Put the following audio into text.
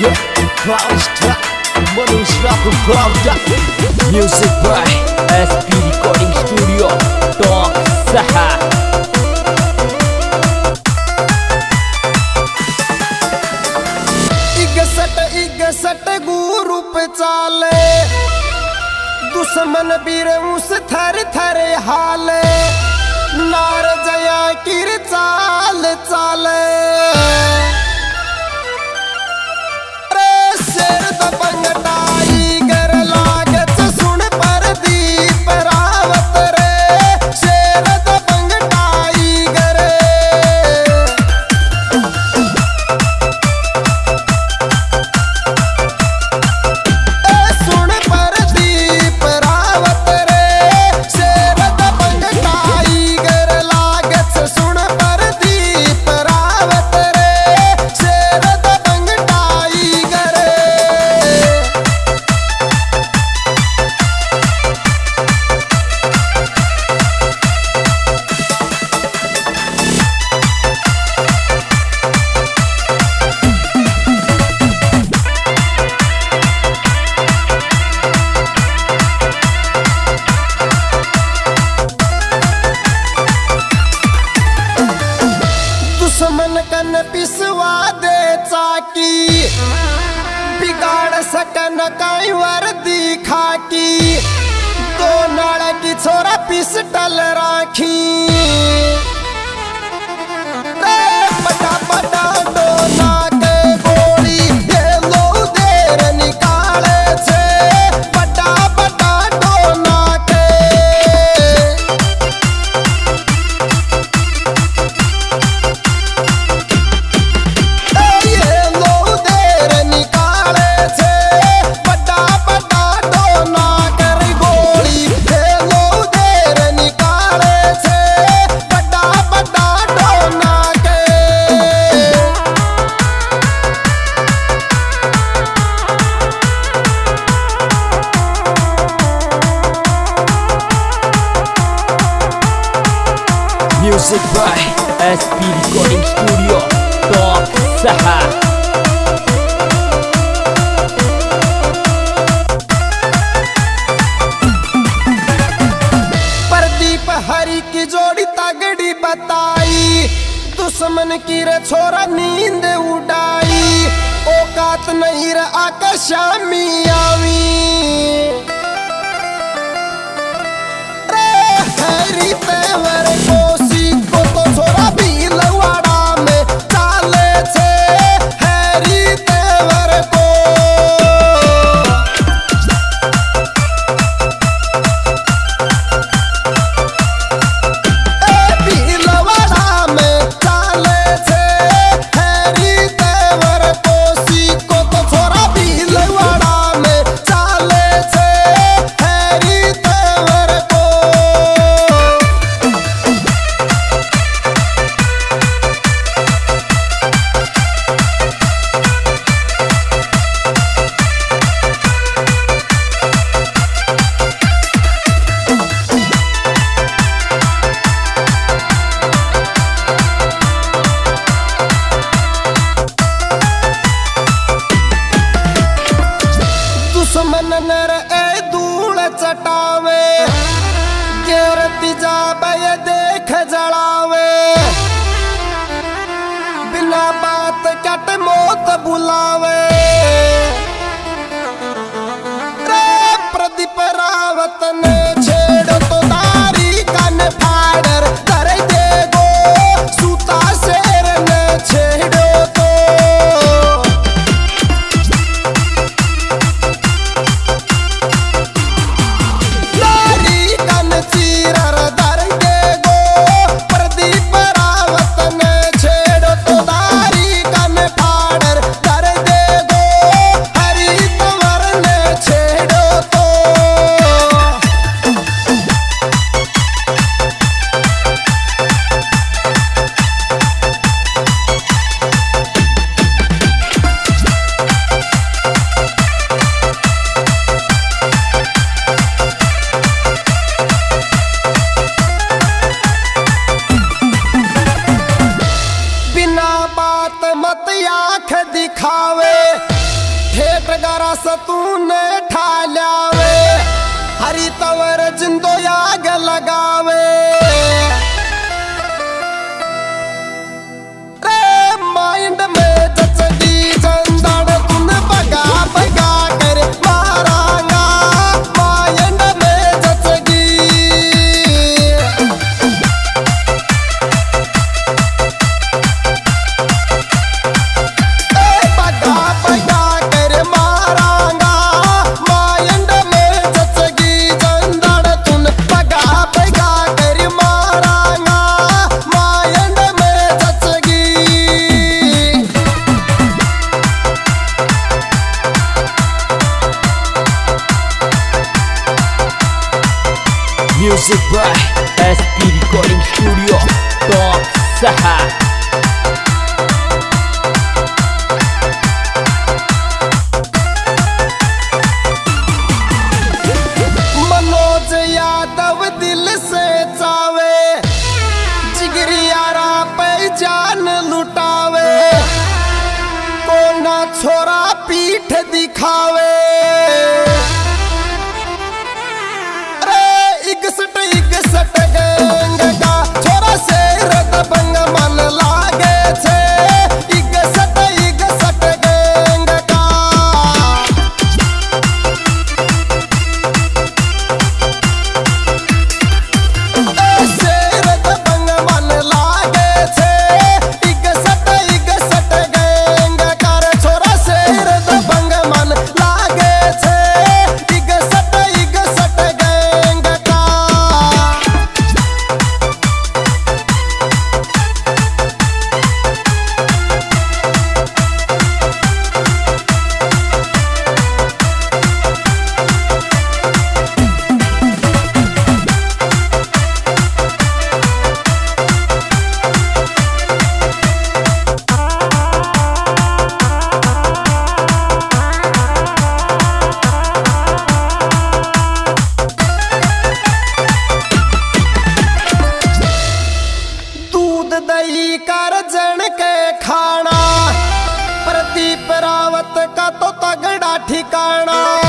Music by SP Recording Studio, Don Sahha। इगसट गुरु पे चाले, दुश्मन बिरऊस थर थर हाले, नार जया किर चाल चाले। अरे शेर दबंग टाइगर लागच सुन परदीप रावत रे, शेर दबंग टाइगर। दुश्मन कन पिसवा दे चाकी, बिगाड़ सकन काई वर्दी खाकी, दो नाड़ की छोरा पिस्टल राखी। पटा पटा दो नाके गोली, ये लो देर निकाले छे। पटा पटा दो नाके। Music by SP Recording Studio, Don Sahha। Pardeep हरी की जोड़ी तगड़ी बताई, दुश्मन की रे छोरा नींद उड़ाई, औकात नहीं रे आकर शामी आवी। हरी पेवर कोसी को तो छोरा भीलवाड़ा में चाले छे, हरी पेवर को। दुश्मन नर ए धूल चटावे, गिरती जाबे देख जड़ावे, बिना बात कट मौत बुलावे। रे प्रदीप रावत ने छेड़ो तो दारी कन फाड़ कर दे गो, सूता शेर ने छेड़ो तो। बिना बात मत आँख दिखावे, तूने ठाल्या वे हरी तवर जिंदो आग लगावे रे माइंड में जचदी जंदाड़ तूने भगा भगा कर मारांगा माइंड में जचदी भगा भगा music by SP recording studio don Saha. Manoj Yadav दिल से चावे जिगरियारा पे जान लुटावे कोना छोरा पीठ दिखावे दही कर जन के खाना प्रदीप रावत का तो तगड़ा ठिकाना।